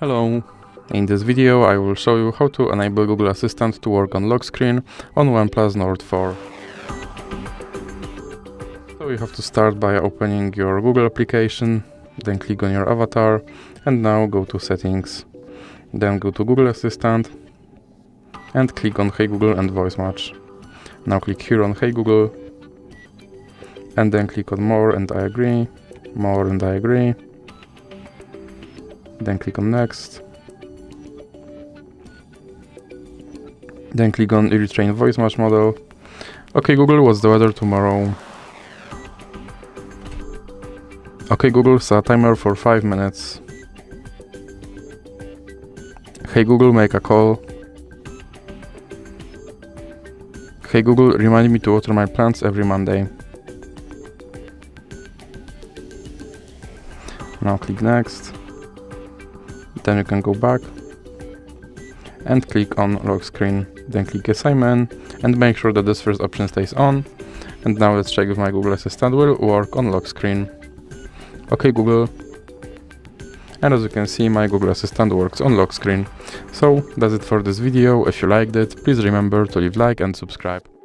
Hello! In this video I will show you how to enable Google Assistant to work on lock screen on OnePlus Nord 4. So you have to start by opening your Google application, then click on your avatar and now go to Settings. Then go to Google Assistant and click on Hey Google and Voice Match. Now click here on Hey Google and then click on More and I agree, More and I agree. Then click on Next. Then click on Retrain Voice Match Model. Okay Google, what's the weather tomorrow? Okay Google, set a timer for 5 minutes. Hey Google, make a call. Hey Google, remind me to water my plants every Monday. Now click Next. Then you can go back and click on lock screen, then click Assignment and make sure that this first option stays on. And now let's check if my Google Assistant will work on lock screen. Okay Google. And as you can see, my Google Assistant works on lock screen. So that's it for this video. If you liked it, please remember to leave a like and subscribe.